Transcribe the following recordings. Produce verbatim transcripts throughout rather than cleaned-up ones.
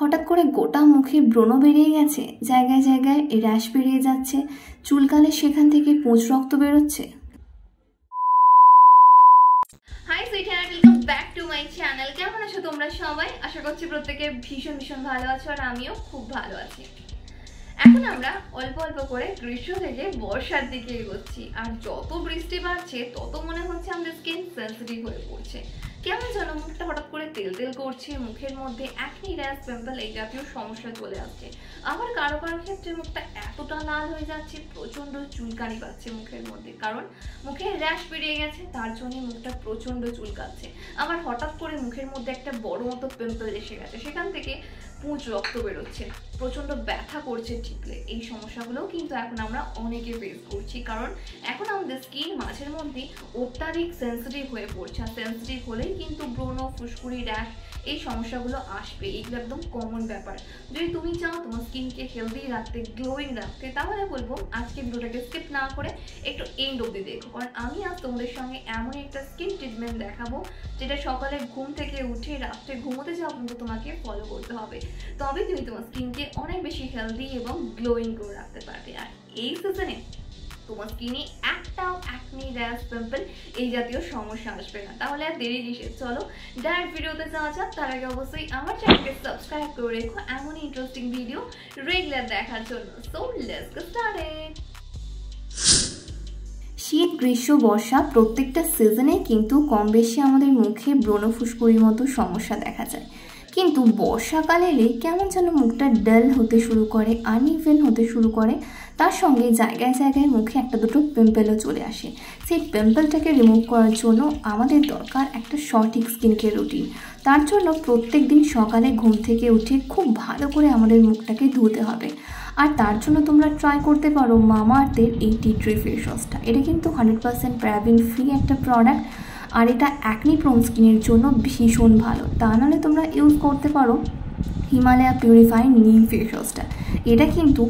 हठात् करे गोटा मुखे ब्रोनो बेरिये गेछे, जायगाय जायगाय रैश बेरिये जाच्छे, चुलकाले सेखान थेके पोंछ रक्त बेर होच्छे। हाय सुइटार, welcome back to my channel. केमन आछो तोमरा सबाई? आशा करछि प्रत्येके भीषण भीषण भालो आछो आर आमिओ खूब भालो आछि। এখন আমরা অল্প অল্প করে গ্রীষ্ম থেকে বর্ষার দিকে এগোচ্ছি, আর যত বৃষ্টি বাড়ছে তত মনে হচ্ছে আমাদের স্কিন সেনসিটিভ হয়ে পড়ছে। কেমন যেন মুখটা হঠাৎ করে তেল তেল করছে, মুখের মধ্যে অ্যাকনি, র্যাশ, পিম্পল এই জাতীয় সমস্যা চলে আসছে। আবার কারো কারো ক্ষেত্রে মুখটা এতটা লাল হয়ে যাচ্ছে, প্রচণ্ড চুলকানি পাচ্ছে মুখের মধ্যে, কারণ মুখে র্যাশ বেরিয়ে গেছে, তার জন্য মুখটা প্রচণ্ড চুলকাচ্ছে। আবার হঠাৎ করে মুখের মধ্যে একটা বড় মতো পিম্পল এসে গেছে, সেখান থেকে পুঁজ রক্ত বেরোচ্ছে, প্রচণ্ড ব্যথা করছে ঠিকলে। এই সমস্যাগুলোও কিন্তু এখন আমরা অনেকে ফেস করছি, কারণ এখন আমাদের স্কিন মাঝের মধ্যে অত্যাধিক সেন্সিটিভ হয়ে পড়ছে। আর সেন্সিটিভ হলেই কিন্তু ব্রোনো, ফুসকুড়ি, র্যাশ এই সমস্যাগুলো আসবে, এগুলো একদম কমন ব্যাপার। যদি তুমি চাও তোমার স্কিনকে হেলদি রাখতে, গ্লোয়িং রাখতে, তাহলে বলবো আজকে ভিডিওটাকে স্কিপ না করে একটু এন্ড অবধি দেখো, কারণ আমি আজ তোমাদের সঙ্গে এমন একটা স্কিন ট্রিটমেন্ট দেখাবো যেটা সকালে ঘুম থেকে উঠে রাত্রে ঘুমোতে যাওয়া পর্যন্ত তোমাকে ফলো করতে হবে, তবে তুমি তোমার স্কিনকে অনেক বেশি হেলদি এবং গ্লোয়িং করে রাখতে পারবে। আর এই সিজনে তোমার স্কিনে একটাও অ্যাকনি, র্যাশ, পিম্পল এই জাতীয় সমস্যা আসবে না। তাহলে আর দেরি কিসের, চলো ডাইরেক্ট ভিডিওতে যাওয়া যাক। তার আগে অবশ্যই আমার চ্যানেলকে সাবস্ক্রাইব করে রেখো এমনই ইন্টারেস্টিং ভিডিও রেগুলার দেখার জন্য। So let's get started. শীত, গ্রীষ্ম, বর্ষা প্রত্যেকটা সিজনে কিন্তু কম বেশি আমাদের মুখে ব্রণ, ফুসকুড়ির মতো সমস্যা দেখা যায়, কিন্তু বর্ষাকাল এলে কেমন যেন মুখটা ডাল হতে শুরু করে, আনইভেন হতে শুরু করে, তার সঙ্গে জায়গায় জায়গায় মুখে একটা দুটো পিম্পলও চলে আসে। সেই পিম্পলটাকে রিমুভ করার জন্য আমাদের দরকার একটা সঠিক স্কিন কেয়ার রুটিন। তার জন্য প্রত্যেক দিন সকালে ঘুম থেকে উঠে খুব ভালো করে আমাদের মুখটাকে ধুতে হবে। আর তার জন্য তোমরা ট্রাই করতে পারো মামা আর্থের এই টি ট্রি ফেস ওয়াশটা। এটা কিন্তু হান্ড্রেড পার্সেন্ট প্যারাবেন ফ্রি একটা প্রোডাক্ট, আর এটা অ্যাকনি প্রোন স্কিনের জন্য ভীষণ ভালো। তা নাহলে তোমরা ইউজ করতে পারো হিমালয়া পিউরিফাই নিম ফেস ওয়াশটা। এটা কিন্তু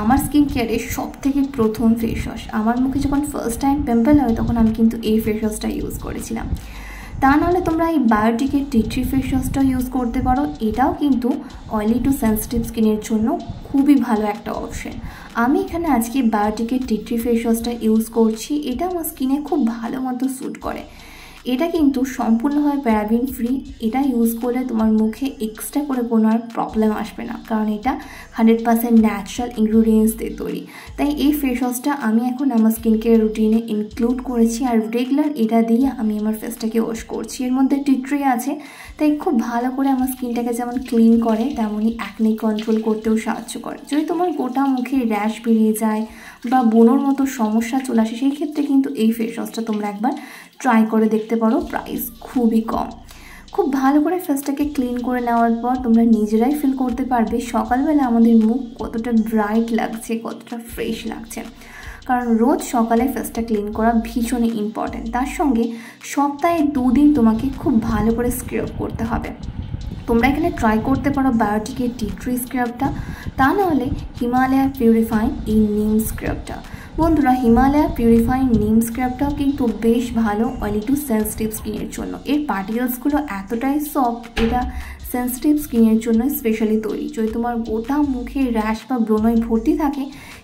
আমার স্কিন কেয়ারের সব থেকে প্রথম ফেস ওয়াশ। আমার মুখে যখন ফার্স্ট টাইম পিম্পল হয় তখন আমি কিন্তু এই ফেস ওয়াশটা ইউজ করেছিলাম। তা নাহলে তোমরা এই বায়োটিকের টি ট্রি ফেস ওয়াশটা ইউজ করতে পারো, এটাও কিন্তু অয়েলি টু সেন্সিটিভ স্কিনের জন্য খুবই ভালো একটা অপশন। আমি এখানে আজকে বায়োটিকের টি ট্রি ফেস ওয়াশটা ইউজ করছি, এটা আমার স্কিনে খুব ভালো মতো স্যুট করে। এটা কিন্তু সম্পূর্ণভাবে প্যারাবেন ফ্রি, এটা ইউজ করলে তোমার মুখে এক্সট্রা করে কোনো আর প্রবলেম আসবে না, কারণ এটা হান্ড্রেড পার্সেন্ট ন্যাচারাল ইনগ্রিডিয়েন্টস দিয়ে তৈরি। তাই এই ফেস ওয়াশটা আমি এখন আমার স্কিন কেয়ার রুটিনে ইনক্লুড করেছি, আর রেগুলার এটা দিয়ে আমি আমার ফেসটাকে ওয়াশ করছি। এর মধ্যে টি ট্রি আছে, তাই খুব ভালো করে আমার স্কিনটাকে যেমন ক্লিন করে তেমনই অ্যাকনি কন্ট্রোল করতেও সাহায্য করে। যদি তোমার গোটা মুখে র্যাশ বেরিয়ে যায় বা ব্রণর মতো সমস্যা চলে আসে, সেই ক্ষেত্রে কিন্তু এই ফেস ওয়াশটা তোমরা একবার ট্রাই করে দেখতে পারো, প্রাইস খুবই কম। খুব ভালো করে ফেসটাকে ক্লিন করে নেওয়ার পর তোমরা নিজেরাই ফিল করতে পারবে সকালবেলা আমাদের মুখ কতটা ব্রাইট লাগছে, কতটা ফ্রেশ লাগছে, কারণ রোজ সকালে ফেসটা ক্লিন করা ভীষণই ইম্পর্ট্যান্ট। তার সঙ্গে সপ্তাহে দুদিন তোমাকে খুব ভালো করে স্ক্রাব করতে হবে। তোমরা এখানে ট্রাই করতে পারো বায়োটিকের টি ট্রি স্ক্রাবটা, তা নাহলে হিমালয়া পিউরিফাইং এই নিম স্ক্রাবটা। বন্ধুরা, হিমালয়া পিউরিফাইং নিম স্ক্রাবটাও কিন্তু বেশ ভালো অয়েলি টু সেন্সিটিভ স্কিনের জন্য। এর পার্টিকেলসগুলো এতটাই সফট, এটা সেন্সিটিভ স্কিনের জন্য স্পেশালি তৈরি। যদি তোমার গোটা মুখে র্যাশ বা ব্রণয় ভর্তি থাকে,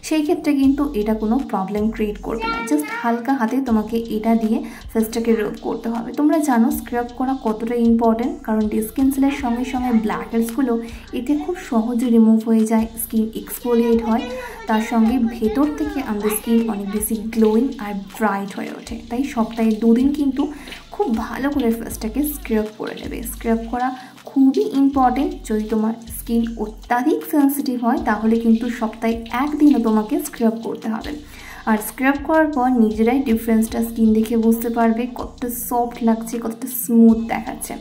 সেই ক্ষেত্রে কিন্তু এটা কোনো প্রবলেম ক্রিয়েট করবে না। জাস্ট হালকা হাতে তোমাকে এটা দিয়ে ফেসটাকে রব করতে হবে। তোমরা জানো স্ক্রাব করা কতটা ইম্পর্ট্যান্ট, কারণ স্কিন সেলের সঙ্গে সঙ্গে ব্ল্যাকহেডসগুলো এতে খুব সহজে রিমুভ হয়ে যায়, স্কিন এক্সফোলিয়েট হয়, তার সঙ্গে ভেতর থেকে আমাদের স্কিন অনেক বেশি গ্লোয়িং আর ব্রাইট হয়ে ওঠে। তাই সপ্তাহে দুদিন কিন্তু খুব ভালো করে ফেসটাকে স্ক্রাব করে নেবে। স্ক্রাব করা খুবই ইম্পর্টেন্ট। যদি তোমার স্কিন অত্যাধিক সেন্সিটিভ হয় তাহলে কিন্তু সপ্তাহে একদিনও তোমাকে স্ক্রাব করতে হবে। আর স্ক্রাব করার পর নিজেরাই ডিফারেন্সটা স্কিন দেখে বুঝতে পারবে কতটা সফট লাগছে, কতটা স্মুথ দেখাচ্ছে।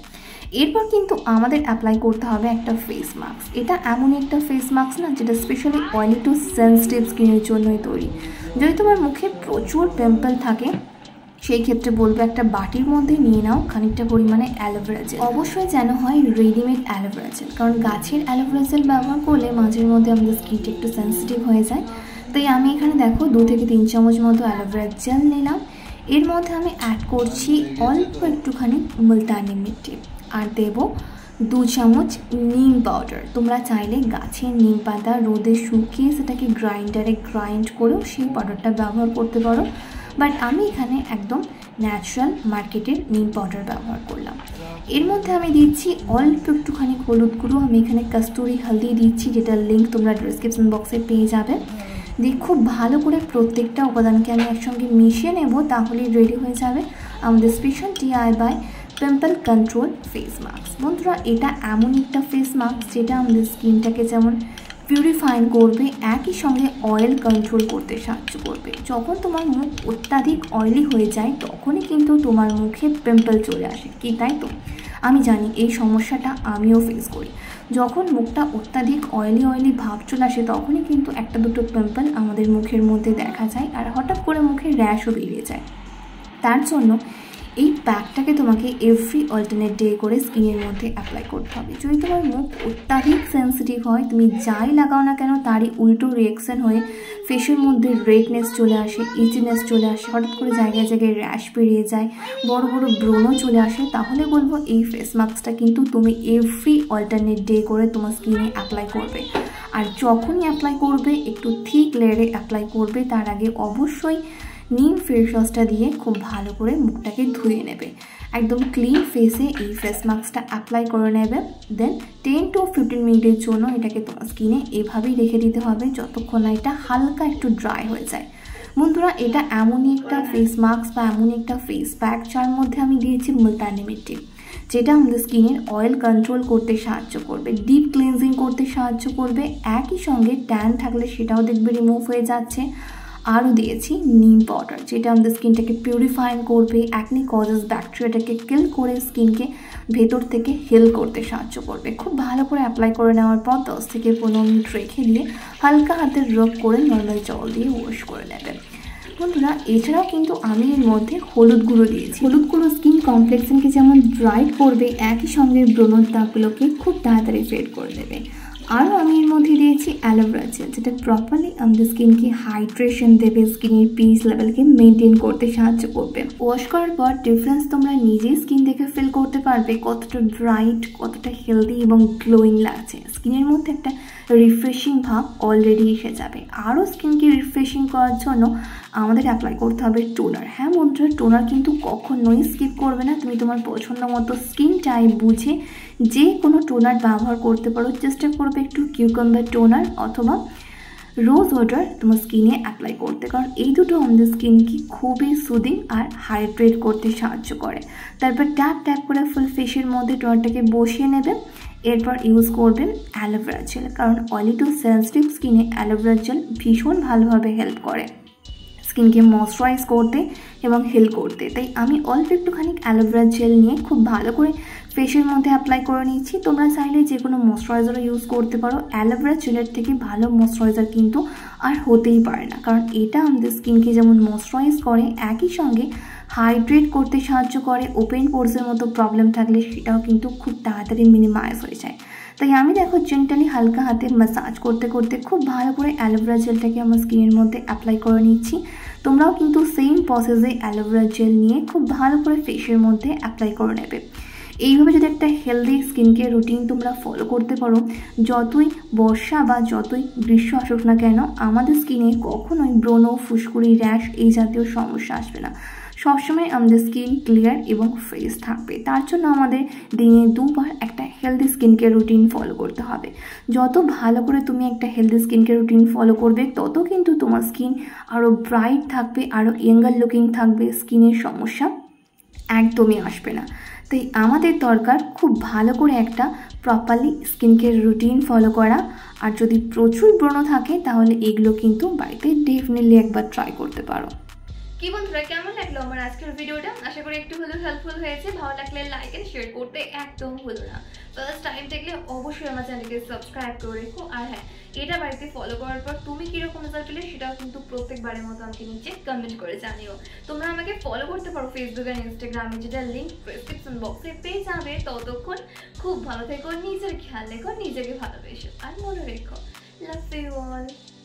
এরপর কিন্তু আমাদের অ্যাপ্লাই করতে হবে একটা ফেস মাস্ক। এটা এমন একটা ফেস মাস্ক না যেটা স্পেশালি অয়েলি টু সেন্সিটিভ স্কিনের জন্যই তৈরি। যদি তোমার মুখে প্রচুর পিম্পল থাকে, সেই ক্ষেত্রে বলবো একটা বাটির মধ্যে নিয়ে নাও খানিকটা পরিমাণে অ্যালোভেরা জেল। অবশ্যই যেন হয় রেডিমেড অ্যালোভেরা জেল, কারণ গাছের অ্যালোভেরা জেল ব্যবহার করলে মাঝের মধ্যে আমাদের স্কিনটা একটু সেন্সিটিভ হয়ে যায়। তাই আমি এখানে দেখো দু থেকে তিন চামচ মতো অ্যালোভেরা জেল নিলাম। এর মধ্যে আমি অ্যাড করছি অল্প একটুখানি মুলতানি মিট্টি, আর দেবো दो चामच नीम पाउडार तुम्हारा चाहले गाछेर नीम पाता रोदे शुकिये सेटाके ग्राइंडारे ग्राइंड करेओ सेई पाउडारटा व्यवहार करते पारो। बाट आमी एखाने एकदम न्याचुराल मार्केटेर नीम पाउडार व्यवहार करलाम। एर मध्य आमी दिच्छी अल्प एकटुखानि हलुद गुँड़ो, आमी एखाने कस्तूरी हलदी दिच्छी, जेटार लिंक तोमरा डेसक्रिपशन बक्से पेये जाबे। दिए खूब भालो करे प्रत्येकटा उपादानके आमी एकसंगे मिशिये नेब, ताहलेई रेडी हये जाबे आमादेर special DIY pimple control face mask. बंधुरा एटा एमन एकटा फेस मास्क जेटा आमादेर स्किनटाके जेमन পিউরিফাইং করবে, একই সঙ্গে অয়েল কন্ট্রোল করতে সাহায্য করবে। যখন তোমার মুখ অত্যাধিক অয়েলি হয়ে যায় তখনই কিন্তু তোমার মুখে পিম্পল চলে আসে, কি তাই তো? আমি জানি এই সমস্যাটা আমিও ফেস করি। যখন মুখটা অত্যাধিক অয়েলি অয়েলি ভাব চলে আসে তখনই কিন্তু একটা দুটো পিম্পল আমাদের মুখের মধ্যে দেখা যায় আর হঠাৎ করে মুখে র্যাশও বেরিয়ে যায়। তার জন্য এই প্যাকটাকে তোমাকে এভরি অল্টারনেট ডে করে স্কিনের মধ্যে অ্যাপ্লাই করতে হবে। যদি তোমার মুখ অত্যাধিক সেন্সিটিভ হয় তুমি যাই লাগাও না কেন তারই উল্টো রিয়াকশান হয়ে ফেসের মধ্যে রেডনেস চলে আসে, ইচিনেস চলে আসে, হঠাৎ করে জায়গায় জায়গায় র্যাশ বেরিয়ে যায়, বড় বড় ব্রণও চলে আসে, তাহলে বলবো এই ফেস মাস্কটা কিন্তু তুমি এভরি অল্টারনেট ডে করে তোমার স্কিনে অ্যাপ্লাই করবে। আর যখনই অ্যাপ্লাই করবে একটু থিক লেয়ারে অ্যাপ্লাই করবে, তার আগে অবশ্যই नीम फेस वॉशटा दिए खूब भालो करे मुखटाके धुए नेबे, एकदम क्लिन फेसे ये फेस मास्कटा अप्लाई करे नेबे। देन टेन टू फिफ्टीन मिनिटेर जोन्नो एटाके तोमार स्किने एभाबेई रेखे दिते होबे जतक्षण ना एटा हालका एकटु ड्राई हये जाय। बंधुरा एटा एमनई एकटा फेस मास्क बा एमनई एकटा फेस पैक जार मध्य आमि दियेछि मुल्तानी मिट्टी, যেটা আমাদের স্কিনের অয়েল কন্ট্রোল করতে সাহায্য করবে, ডিপ ক্লিনজিং করতে সাহায্য করবে, একই সঙ্গে ট্যান থাকলে সেটাও দেখবে রিমুভ হয়ে যাচ্ছে। आरो दिएছি नीम पाउडार যেটা আমাদের স্কিনটাকে পিউরিফাইং করবে, অ্যাকনি কজেস ব্যাকটেরিয়াটাকে কিল করে স্কিনকে ভেতর থেকে হিল করতে সাহায্য করবে। খুব ভালো করে অ্যাপ্লাই করে নেওয়ার পর দশ থেকে পনেরো মিনিট রেখে দিয়ে হালকা হাতে রব করে নর্মাল জল দিয়ে ওয়াশ করে নেবেন। বন্ধুরা এছাড়াও কিন্তু আমি এর মধ্যে হলুদ গুঁড়ো দিয়েছি। হলুদ গুঁড়ো স্কিন কমপ্লেক্সনকে যেমন ব্রাইট করবে একই সঙ্গে ব্রণের দাগগুলোকে খুব তাড়াতাড়ি ফেড করে দেবে। और आमी एर मध्य दिएছি অ্যালোভেরা जेल যেটা প্রপারলি আমাদের স্কিনকে হাইড্রেশন দেবে, স্কিনের পিএইচ লেভেলকে মেইনটেইন করতে সাহায্য করবে। ওয়াশ করার পর ডিফারেন্স তোমরা নিজেই স্কিন দেখে ফিল করতে পারবে কতটা ব্রাইট, কতটা হেলদি এবং গ্লোয়িং লাগছে। স্কিনের মধ্যে একটা রিফ্রেশিং ভাব অলরেডি এসে যাবে। আরও স্কিনকে রিফ্রেশিং করার জন্য আমাদের অ্যাপ্লাই করতে হবে টোনার। হ্যাঁ বন্ধুরা টোনার কিন্তু কখনোই স্কিপ করবে না, তুমি তোমার পছন্দ মতো স্কিন টাইপ বুঝে যে কোনো টোনার ব্যবহার করতে পারো। চেষ্টা করবে একটু কিউকাম্বার টোনার অথবা রোজ ওয়াটার তোমার স্কিনে অ্যাপ্লাই করতে, কারণ এই দুটো আমাদের স্কিনকে খুবই সুদিং আর হাইড্রেট করতে সাহায্য করে। তারপর ট্যাপ ট্যাপ করে ফুল ফেসের মধ্যে টোনারটাকে বসিয়ে নেবেন। এরপর ইউজ করবেন অ্যালোভেরা জেল, কারণ অয়েলি টু সেন্সিটিভ স্কিনে অ্যালোভেরা জেল ভীষণ ভালোভাবে হেল্প করে স্কিনকে ময়শ্চারাইজ করতে এবং হিল করতে। তাই আমি অল্প একটুখানি অ্যালোভেরা জেল নিয়ে খুব ভালো করে ফেসের মধ্যে অ্যাপ্লাই করে নিচ্ছি। তোমরা চাইলে যে কোনো ময়শ্চারাইজারও ইউজ করতে পারো, অ্যালোভেরা জেলের থেকে ভালো ময়শ্চারাইজার কিন্তু আর হতেই পারে না, কারণ এটা আমাদের স্কিনকে যেমন ময়শ্চারাইজ করে একই সঙ্গে হাইড্রেট করতে সাহায্য করে। ওপেন পোর্সের মতো প্রবলেম থাকলে সেটাও কিন্তু খুব তাড়াতাড়ি মিনিমাইজ হয়ে যায়। তাই আমি দেখো জেন্টালি হালকা হাতে ম্যাসাজ করতে করতে খুব ভালো করে অ্যালোভেরা জেলটাকে আমার স্কিনের মধ্যে অ্যাপ্লাই করে নিচ্ছি। তোমরাও কিন্তু সেম প্রসেসে অ্যালোভেরা জেল নিয়ে খুব ভালো করে ফেসের মধ্যে অ্যাপ্লাই করে নেবে। এইভাবে যদি একটা হেলদি স্কিন কেয়ার রুটিন তোমরা ফলো করতে পারো যতই বর্ষা বা যতই গ্রীষ্ম আসুক না কেন আমাদের স্কিনে কখনোই ব্রণ, ফুসকুড়ি, র্যাশ এই জাতীয় সমস্যা আসবে না। সবসময় আমাদের স্কিন ক্লিয়ার এবং ফ্রেশ থাকবে। তার জন্য আমাদের দিনে দুবার একটা healthy skin care routine follow করতে হবে। যত ভালো করে তুমি একটা healthy skin care routine follow করবে তত কিন্তু তোমার স্কিন আরও ব্রাইট থাকবে, আরও ইয়াঙ্গার লুকিং থাকবে, স্কিনের সমস্যা একদমই আসবে না। তাই আমাদের দরকার খুব ভালো করে একটা properly skin care routine follow করা। আর যদি প্রচুর ব্রণ থাকে তাহলে এগুলো কিন্তু বাড়িতে ডেফিনেটলি একবার ট্রাই করতে পারো। কি বন্ধুরা কেমন লাগলো আমার আজকের ভিডিওটা? আশা করি একটু হলেও হেল্পফুল হয়েছে। ভালো লাগলে লাইক এন্ড শেয়ার করতে একদম ভুলো না। ফার্স্ট টাইম দেখলে অবশ্যই আমার চ্যানেলকে সাবস্ক্রাইব করে রেখো। আর হ্যাঁ এটা বাড়িতে ফলো করার পর তুমি কীরকম রেজাল্ট পেলে সেটাও কিন্তু প্রত্যেকবারের মতো আমাকে নিচে কমেন্ট করে জানিও। তোমরা আমাকে ফলো করতে পারো ফেসবুক আর ইনস্টাগ্রামে, যেটা লিঙ্ক ডেসক্রিপশন বক্সে পেয়ে যাবে। ততক্ষণ খুব ভালো থেকো, নিজের খেয়াল রেখো, নিজেকে ভালোবেসো আর মনে রেখো লাভ ইউ অল।